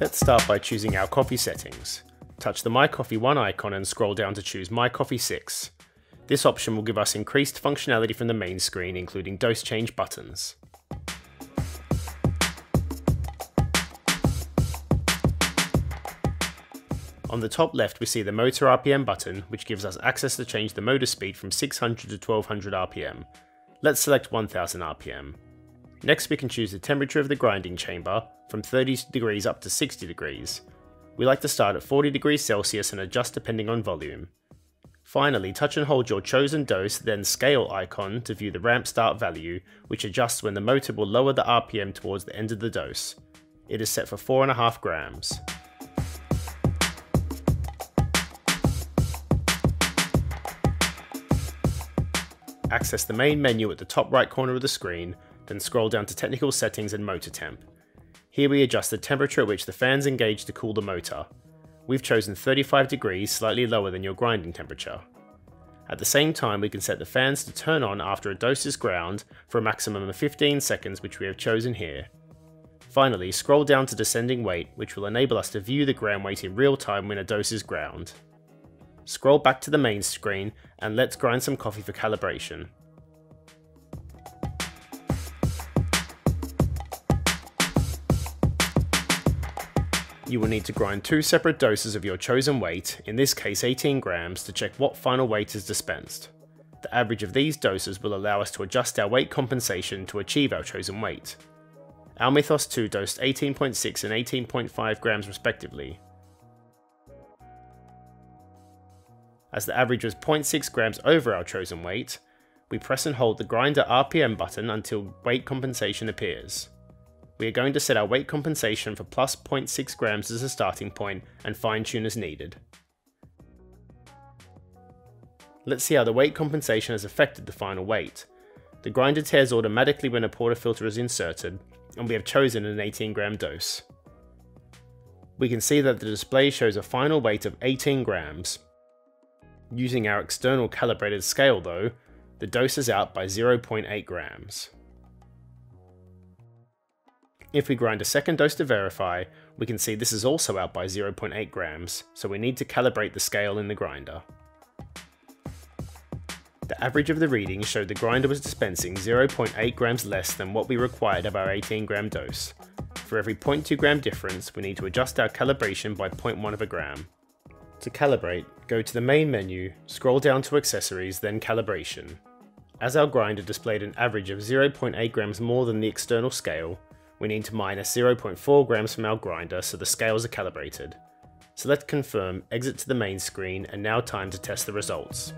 Let's start by choosing our coffee settings. Touch the My Coffee 1 icon and scroll down to choose My Coffee 6. This option will give us increased functionality from the main screen, including dose change buttons. On the top left we see the motor RPM button, which gives us access to change the motor speed from 600 to 1200 RPM. Let's select 1000 RPM. Next we can choose the temperature of the grinding chamber, from 30 degrees up to 60 degrees. We like to start at 40 degrees Celsius and adjust depending on volume. Finally, touch and hold your chosen dose, then scale icon to view the ramp start value, which adjusts when the motor will lower the RPM towards the end of the dose. It is set for 4.5 grams. Access the main menu at the top right corner of the screen, then scroll down to Technical Settings and Motor Temp. Here we adjust the temperature at which the fans engage to cool the motor. We've chosen 35 degrees, slightly lower than your grinding temperature. At the same time, we can set the fans to turn on after a dose is ground for a maximum of 15 seconds, which we have chosen here. Finally, scroll down to Descending Weight, which will enable us to view the gram weight in real time when a dose is ground. Scroll back to the main screen and let's grind some coffee for calibration. You will need to grind 2 separate doses of your chosen weight, in this case 18 grams, to check what final weight is dispensed. The average of these doses will allow us to adjust our weight compensation to achieve our chosen weight. Our Mythos 2 dosed 18.6 and 18.5 grams respectively. As the average was 0.6 grams over our chosen weight, we press and hold the grinder RPM button until weight compensation appears. We are going to set our weight compensation for plus 0.6 grams as a starting point and fine tune as needed. Let's see how the weight compensation has affected the final weight. The grinder tears automatically when a portafilter is inserted, and we have chosen an 18 gram dose. We can see that the display shows a final weight of 18 grams. Using our external calibrated scale though, the dose is out by 0.8 grams. If we grind a second dose to verify, we can see this is also out by 0.8 grams, so we need to calibrate the scale in the grinder. The average of the reading showed the grinder was dispensing 0.8 grams less than what we required of our 18 gram dose. For every 0.2 gram difference, we need to adjust our calibration by 0.1 of a gram. To calibrate, go to the main menu, scroll down to accessories, then calibration. As our grinder displayed an average of 0.8 grams more than the external scale, we need to minus 0.4 grams from our grinder so the scales are calibrated. Select confirm, exit to the main screen, and now time to test the results.